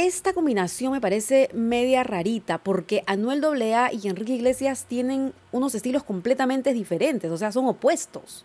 Esta combinación me parece media rarita porque Anuel AA y Enrique Iglesias tienen unos estilos completamente diferentes, o sea, son opuestos.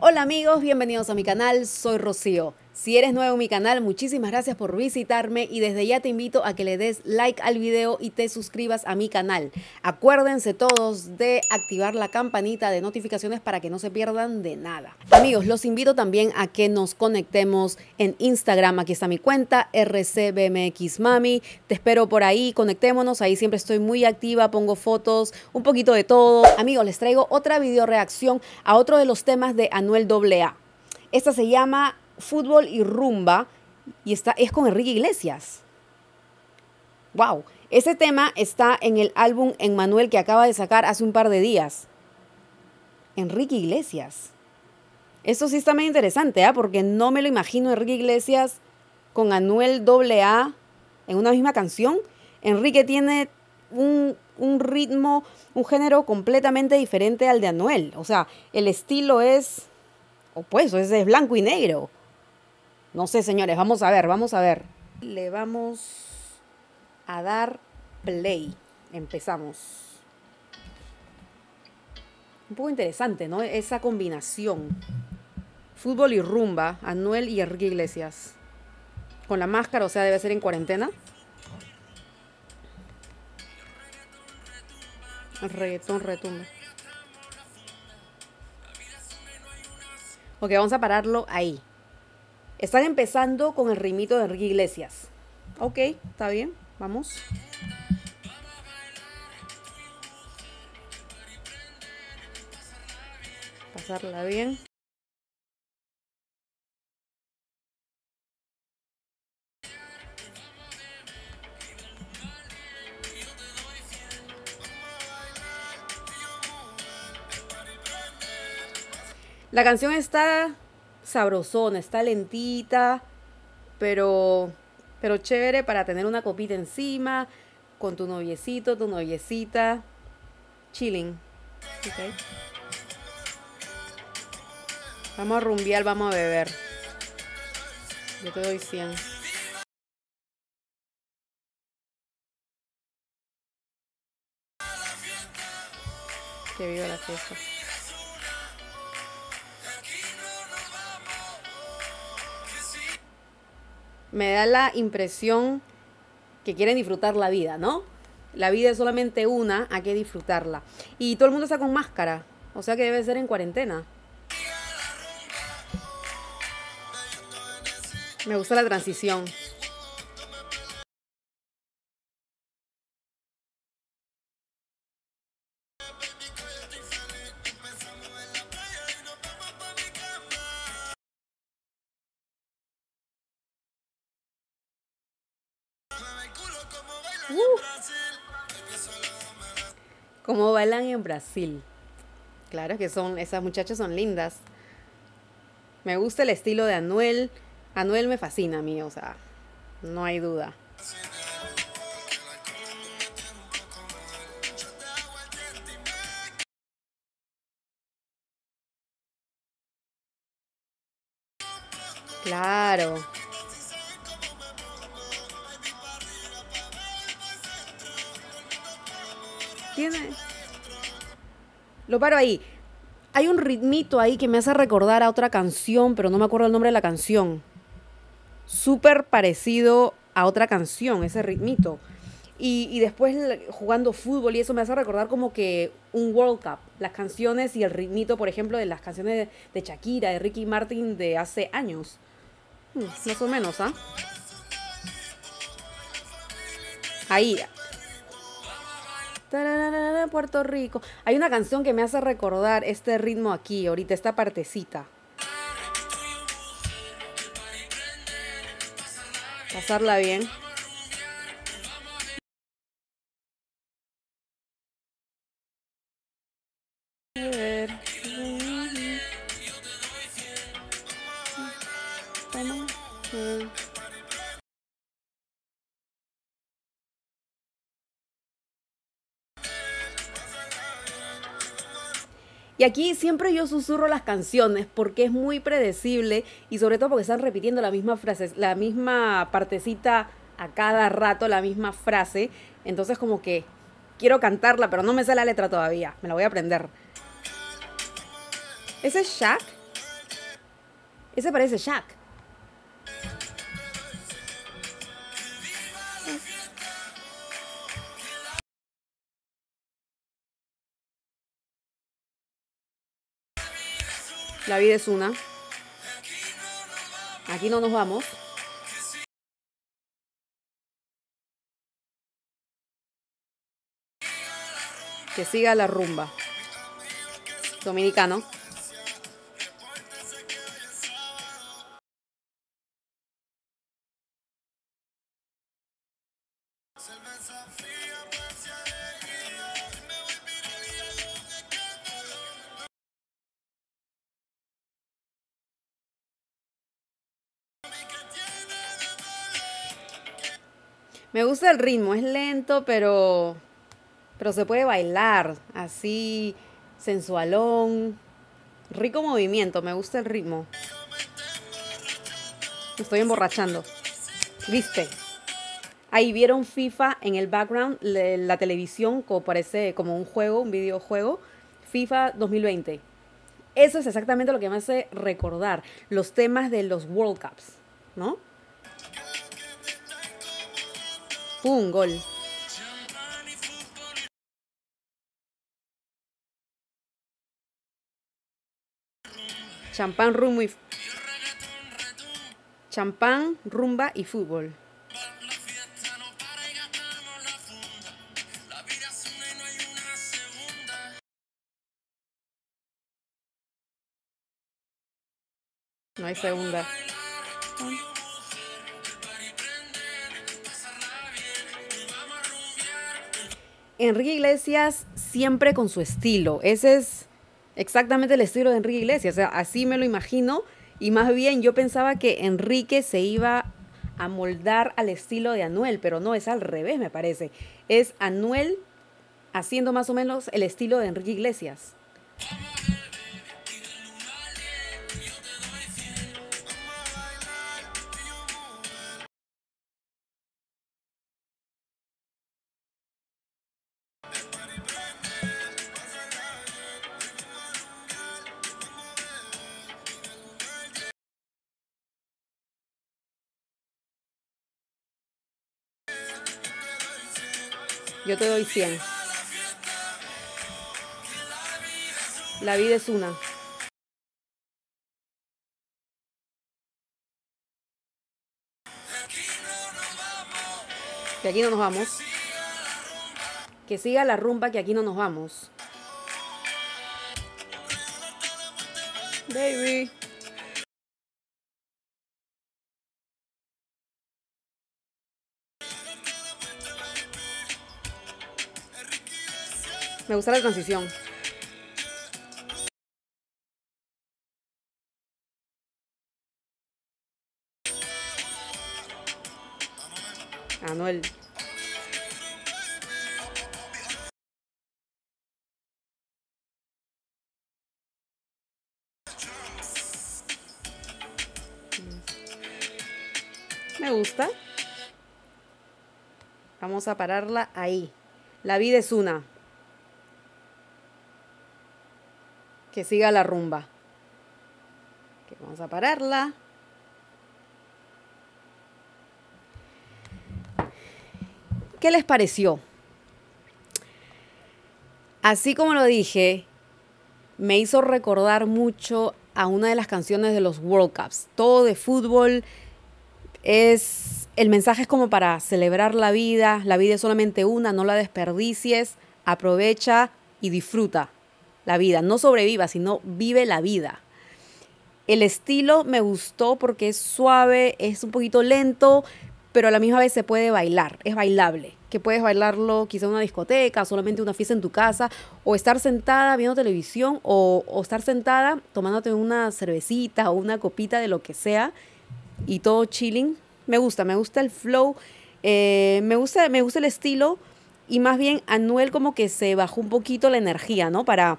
Hola amigos, bienvenidos a mi canal, soy Rocío. Si eres nuevo en mi canal, muchísimas gracias por visitarme y desde ya te invito a que le des like al video y te suscribas a mi canal. Acuérdense todos de activar la campanita de notificaciones para que no se pierdan de nada. Amigos, los invito también a que nos conectemos en Instagram. Aquí está mi cuenta, rcbmxmami. Te espero por ahí, conectémonos. Ahí siempre estoy muy activa, pongo fotos, un poquito de todo. Amigos, les traigo otra video reacción a otro de los temas de Anuel AA. Esta se llama Futbol y Rumba y es con Enrique Iglesias. ¡Wow! Ese tema está en el álbum Emmanuel que acaba de sacar hace un par de días. Enrique Iglesias. Esto sí está medio interesante, ¿eh? Porque no me lo imagino Enrique Iglesias con Anuel AA en una misma canción. Enrique tiene un ritmo, un género completamente diferente al de Anuel. O sea, el estilo es opuesto, ese es blanco y negro. No sé, señores, vamos a ver, vamos a ver. Le vamos a dar play. Empezamos. Un poco interesante, ¿no? Esa combinación. Fútbol y rumba, Anuel y Enrique Iglesias. Con la máscara, o sea, debe ser en cuarentena. Reggaetón retumba. Ok, vamos a pararlo ahí. Están empezando con el rimito de Enrique Iglesias. Ok, está bien, vamos. Pasarla bien. La canción está sabrosona, está lentita, pero chévere para tener una copita encima, con tu noviecito, tu noviecita, chilling. Okay. Vamos a rumbear, vamos a beber. Yo te doy 100. Que viva la fiesta. Me da la impresión que quieren disfrutar la vida, ¿no? La vida es solamente una, hay que disfrutarla. Y todo el mundo está con máscara, o sea que debe ser en cuarentena. Me gusta la transición. Como bailan en Brasil. Claro que son, esas muchachas son lindas. Me gusta el estilo de Anuel. Anuel me fascina a mí, o sea, no hay duda. Claro. Tiene. Lo paro ahí. Hay un ritmito ahí que me hace recordar a otra canción, pero no me acuerdo el nombre de la canción. Súper parecido a otra canción, ese ritmito. Y después jugando fútbol y eso me hace recordar como que un World Cup. Las canciones y el ritmito, por ejemplo, de las canciones de Shakira, de Ricky Martin de hace años. Más o menos, ¿ah? Ahí. Puerto Rico. Hay una canción que me hace recordar este ritmo aquí, ahorita, esta partecita. Pasarla bien. Y aquí siempre yo susurro las canciones porque es muy predecible y sobre todo porque están repitiendo la misma frase, la misma partecita a cada rato, la misma frase. Entonces como que quiero cantarla, pero no me sé la letra todavía. Me la voy a aprender. ¿Ese es Shaq? Ese parece Shaq. La vida es una. Aquí no nos vamos. Que siga la rumba. Dominicano. Me gusta el ritmo, es lento, pero se puede bailar, así, sensualón, rico movimiento, me gusta el ritmo. Me estoy emborrachando, ¿viste? Ahí vieron FIFA en el background, la televisión, como parece como un juego, un videojuego, FIFA 2020. Eso es exactamente lo que me hace recordar los temas de los World Cups, ¿no? ¡Pum! Gol. Champán, rumba y... Champán, rumba y fútbol. No hay segunda. Enrique Iglesias siempre con su estilo. Ese es exactamente el estilo de Enrique Iglesias. O sea, así me lo imagino. Y más bien yo pensaba que Enrique se iba a moldar al estilo de Anuel, pero no, es al revés, me parece. Es Anuel haciendo más o menos el estilo de Enrique Iglesias. Yo te doy 100. La vida es una. Que aquí no nos vamos. Que siga la rumba, que aquí no nos vamos. Baby. Me gusta la transición. Anuel. Me gusta. Vamos a pararla ahí. La vida es una. Que siga la rumba. Que vamos a pararla. ¿Qué les pareció? Así como lo dije, me hizo recordar mucho a una de las canciones de los World Cups. Todo de fútbol. El mensaje es como para celebrar la vida. La vida es solamente una, no la desperdicies. Aprovecha y disfruta la vida, no sobreviva, sino vive la vida. El estilo me gustó porque es suave, es un poquito lento, pero a la misma vez se puede bailar, es bailable. Que puedes bailarlo quizá en una discoteca, solamente una fiesta en tu casa, o estar sentada viendo televisión, o estar sentada tomándote una cervecita o una copita de lo que sea, y todo chilling. Me gusta el flow, me gusta el estilo, y más bien Anuel como que se bajó un poquito la energía, ¿no? Para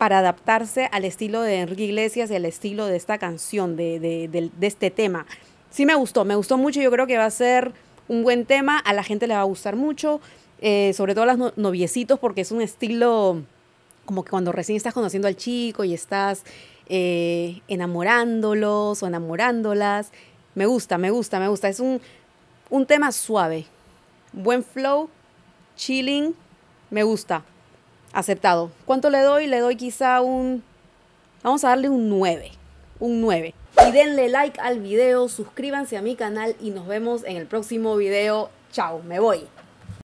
para adaptarse al estilo de Enrique Iglesias y al estilo de esta canción, de este tema. Sí me gustó mucho, yo creo que va a ser un buen tema, a la gente le va a gustar mucho, sobre todo a los noviecitos, porque es un estilo como que cuando recién estás conociendo al chico y estás enamorándolos o enamorándolas. Me gusta, me gusta, me gusta. Es un tema suave, buen flow, chilling, me gusta. Aceptado. ¿Cuánto le doy? Le doy quizá un... Vamos a darle un 9. Un 9. Y denle like al video, suscríbanse a mi canal y nos vemos en el próximo video. Chao, me voy.